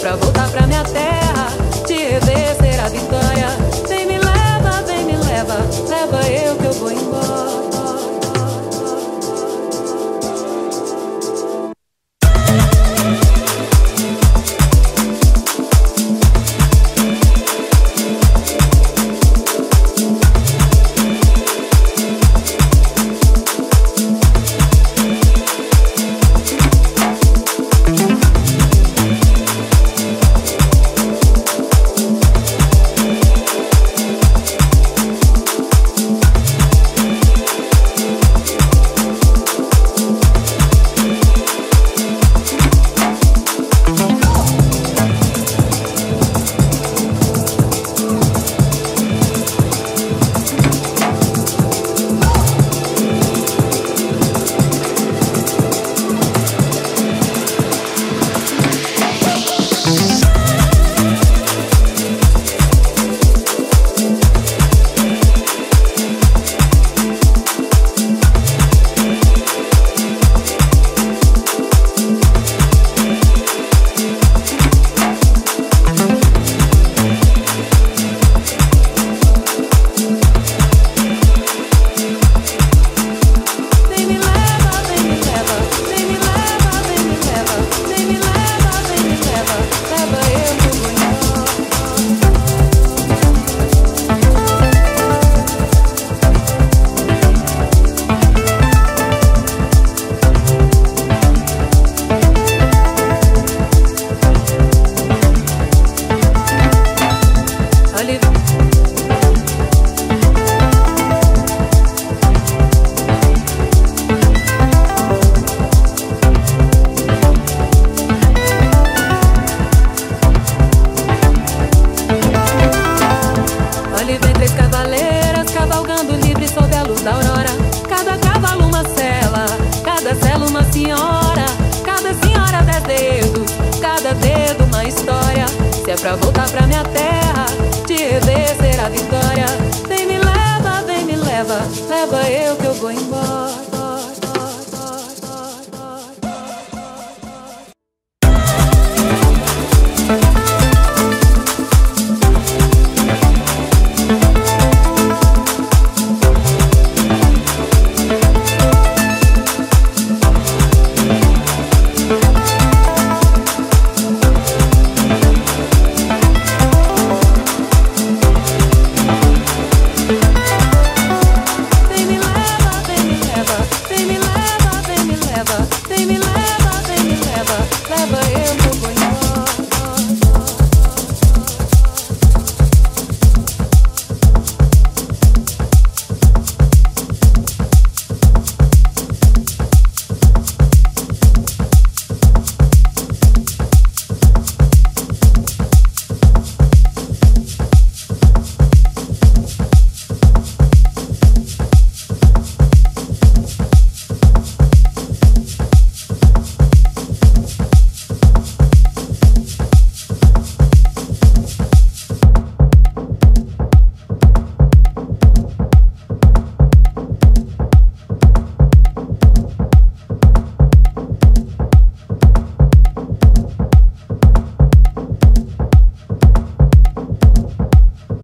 pra voltar pra minha terra, te rever será vitória. Vem me leva, leva eu que eu vou embora. Vem me leva eu que eu vou embora.